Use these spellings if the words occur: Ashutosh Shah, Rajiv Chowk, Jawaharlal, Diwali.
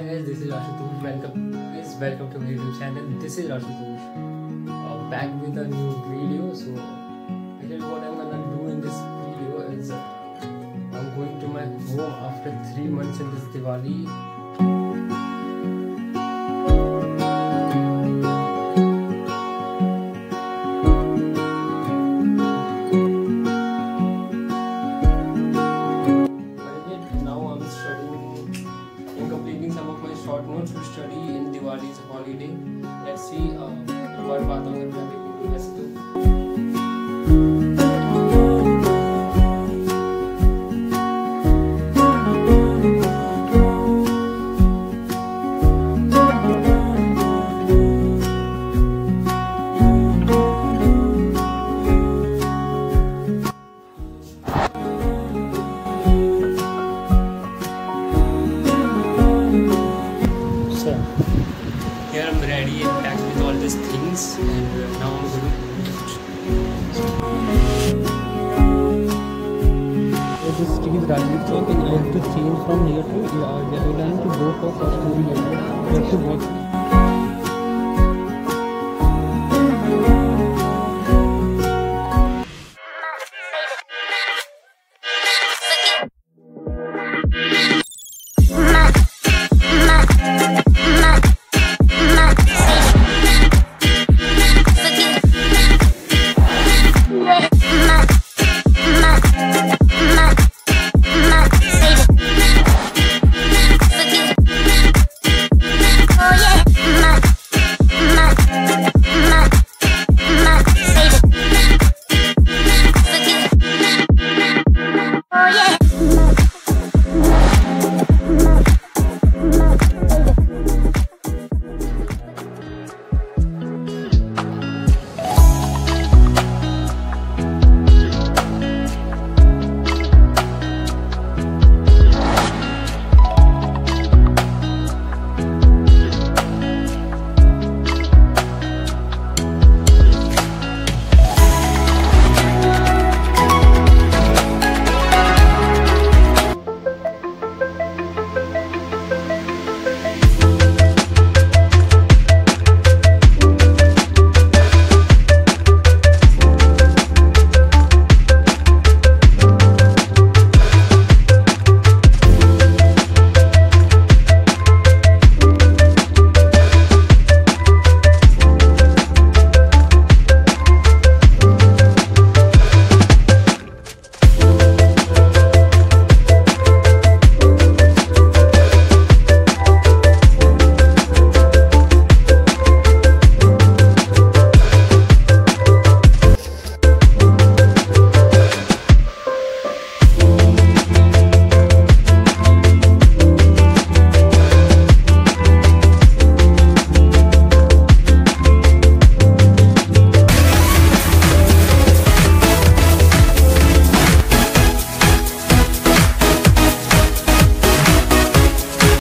Hi guys, this is Ashutosh. Welcome to my YouTube channel. This is Ashutosh. Back with a new video. So actually what I'm gonna do in this video is I'm going to my home after 3 months in this Diwali. To study in Diwali's holiday. Let's see what Baaton and Ravi has to do. Here I'm ready and packed with all these things, and now I'm going to this street Rajiv Chowk, and I have to change from here to Jawaharlal to go for costume. I have to walk.